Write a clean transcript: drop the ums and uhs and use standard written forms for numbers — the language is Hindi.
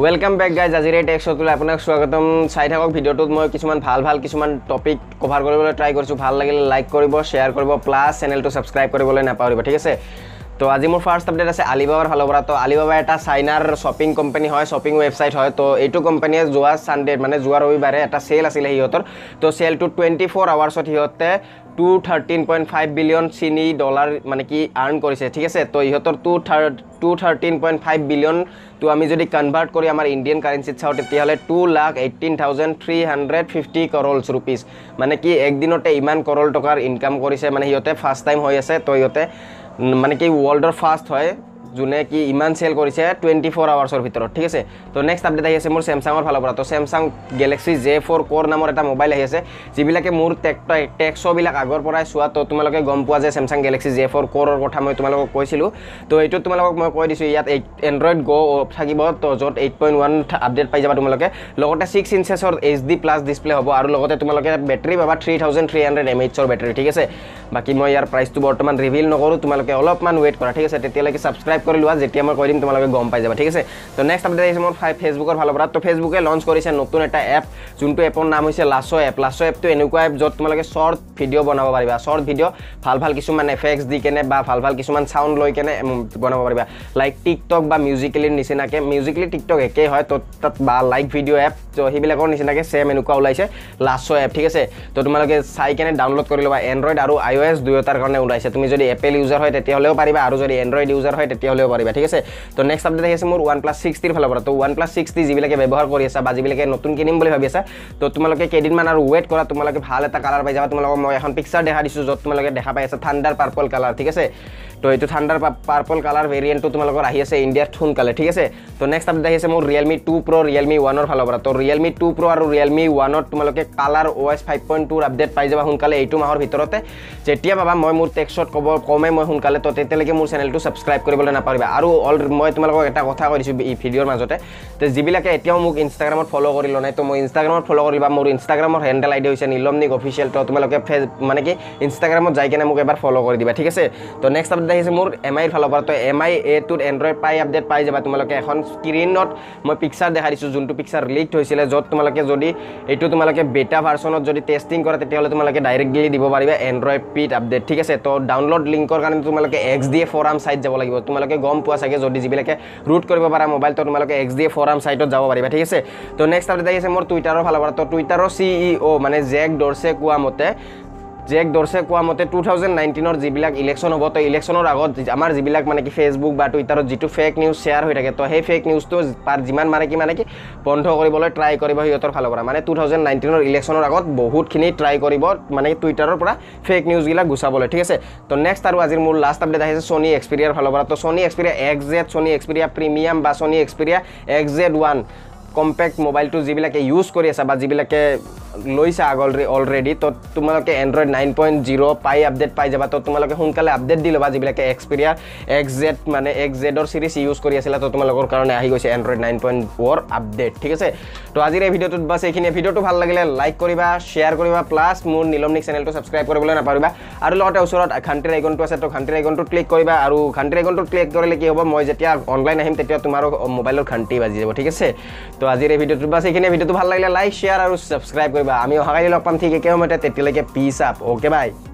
वेलकाम बेक गाइज आज टेक शोले आपको स्वागतम चाई थक भिडिओ मैं किसान भाल किसान टपिक कभार कर ट्राई कर लगे लाइक कर शेयर कर प्लस चैनल सब्सक्राइब कर नपाहरिबा ठीक है। तो आज मोर फार्ष्ट अपडेट आसे आलिबाबार फालर। तो आलिबाबा एटा चाइनार शपिंग कम्पेनी है, शपिंग वेबसाइट है। तो यू कम्पेनिये जो सानडे माने जो रविबारे एटा सेल आसिले हिहतर। तो सेल तो 24 आवार्स हिहते 213.5 बिलियन चीनी डॉलर माने कि आर्न करिसे ठीक है। तो हिहतर 213.5 बिलियन तो आमी जदि कन्वर्ट करी आमार इंडियन कारेंसी चाओ तेतियाले 2,18,350 करोड़ रुपीस माने कि एक दिनते इमान करोड़ टकार इनकाम करिसे। माने हिहते फार्स्ट टाइम होय आसे। तो हिहते माने कि वर्ल्डर फास्ट है जोने कि इमान सेल करिसे 24 आवार्सर भीतर ठीक है। तो नेक्स्ट अपडेट आई मोर सैमसंगर फालर। तो सैमसंग गैलेक्सी Z4 कोर नाम एटा मोबाइल आई है जीबिले मोर टेक शो बिल आगरपराय चुआ। तो तुमलोक गम पा सैमसंग गैलेक्सी Z4 कोर कथा मैं तुमको कैसी। तो यू तुमको मैं कह दूँ इतना एंड्रॉइड गो थको। तो जो 8.1 आपडेट पाई जा तुमको 6 इंचेसर HD प्लस डिसप्ले हम और तुमको बेटरी पा 3300 mAh बेटरी ठीक है। बाकी मैं यार प्राइस बर्तमान रिविल नकरो तुमको अलमान वेट करा ठीक है। तैयार सब्सक्राइब कर ला जैसे मैं कह तुमको गम पाई जा ठीक है। तो नेक्स्ट अपडेट मोर फेसबुकर फालर। तो फेसबुके लॉन्च करिसे नतुन एटा एप जो एपर नाम लासो एप। लासो एप तो एनेकुआ एप जो तुमको शॉर्ट भिडिओ बनाब पारा शॉर्ट भिडिओ भाल किसुमान एफेक्ट्स दी केने भाल किसुमान साउंड लै केने बनाब पारा लाइक टिकटक बा म्यूजिकली निचिनाके म्यूजिकली टिकटक एके है। तो लाइक भिडिओ एप तो सीबिलर निचिनाके सेम एनेकुआ ओलाइसे लासो एप ठीक है। तो तुमको चाई केने डाउनलोड कर ला एंड्रॉइड और iOS दुयोटार कारण ओलाइसे। तुम जो एपल यूजार है तेतियालेओ पारा और जो एंड्रॉइड यूजार है तेतियालेओ पारा ठीक है। तो नेक्स्ट अपडेट आइसे मोर OnePlus 60 फालर। तो OnePlus 60 जिबिले व्यवहार कर आसा बा जिबिले नतुन किनिम बुली भाबि आसा तो तुमको केदिनमान और वेट करा तुमको भाल एटा कलर पाई जाबा। तुमको मैं एखन पिक्चर देखा दिसो जो तुमको देखा पाई आसा थांडार पर्पल कलर ठीक है। तो यू थांडार पर्पल कलर वेरिएंट तो तुमको आहि आसे इंडिया सोनकाले ठीक है। तो नेक्स्ट अपडेट आइसे मोर Realme 2 Pro Realme 1 फालर। तो Realme 2 Pro और Realme 1 तुमको ColorOS 5.2 अपडेट पाई जाबा सोनकाले एटु माहर भितरते जेतिया पाबा। मैं मोर टेक्सट कब कमे मैं सोनकाले। तो तेतियालेके मोर चैनलटू सब्सक्राइब कर नपाहरिबा। और मैं तुमको एटा कथा कै दिसु भिडियोर माजते तो जिबिलके एतियाओ मोक इन्स्टाग्रामत फलो करिलो ना तो मैं इन्स्टाग्रामत फलो करिबा। मोर इन्स्टाग्रामर हैंडल आईडी होइसे नीलमनिक ऑफिशियल। तो तुमको माने कि इन्स्टाग्रामत जाय केने मोक एबार फलो कर दिबा ठीक है। तो नेक्स्ट अपडेट आइसे मोर MI फालर। तो MI A2 Android Pie update पाई जाबा। तुमको एखन स्क्रीनत मैं पिक्चर देखा दिसु जोंतु पिक्चर लीक होइसिले जो तुमको जदि एटु तुमको बेटा वर्जनत जदि टेस्टिंग करा तेतियाले तुमको डायरेक्टली दिबो पारिबा एंड्रॉइड Pie अपडेट ठीक है। तो डाउनलोड लिंकर कारणे तुमको XDA फोराम साइट जाबो लागिबो। तुमको गम पा सके जो जिबिले रूट कर पारा मोबाइल तो तुमको XDA फोराम साइट जा पारा ठीक है। तो नेक्स्ट अपडेट आई मोर ट्विटार फालर। तो ट्विटार CEO माने जैक डोर्से क्या मते 2019 जिबिलाक इलेक्शन हम। तो इलेक्शनर आगत आमार जिबिलाक माने कि फेसबुक बा ट्विटर जितु फेक निउज शेयर हो थाके तो हे फेक निउज तो पार जिमान माने कि बंध करिबोले ट्राई करिबो हियतर फालर। माने 2019 इलेक्शनर आगत बहुतखिनि ट्राई करिबो माने ट्विटरर पुरा फेक निउज गिला गुसाबोले ठीक है। तो नेक्स्ट आरो आजिर मोर लास्ट अपडेट आइसे सोनी एक्सपेरियार फालर। तो Sony Xperia XZ Sony Xperia premium बा Sony Xperia XZ1 compact mobile तो जिबिलाके यूज कर आसा बा जिबिलाके लैसा अलरेडी। तो तुमको एंड्रॉइड 9.0 पाई अपडेट पाई जाबा। तो तुमको सोनकाले अपडेट दी लबा जिबिलाके एक्सपेरिया XZ माने XZर सीरीज यूज कर आसा। तो तुमलोकर कारणे आहि गइसे एंड्रॉइड 9.4 अपडेट ठीक है। तो आज भिडिओत बस एखिनि भिडिओ भाल लगिले लाइक करिबा शेयर करिबा प्लस मोर नीलमनिक चैनल तो सब्सक्राइब करिबोले नपाहरिबा। और लगते ऊपर घंटीर आइकनटो आछे तो घंटीर आइकनटो क्लिक करिबा। और घंटीर आइकनटो क्लिक करिले कि हबो मैं जेतिया अनलाइन आहिम तेतिया तुमारो मोबाइलर घंटी बाजि जाबो ठीक है। तो आज भिडिओ बस ये भिडिओ भाल लगे लाइक शेयर और सब्सक्राइब करा। आमी अहाकाली लग पाम ठीक एके समयते। तेतियालेके पीस आप ओके बाय।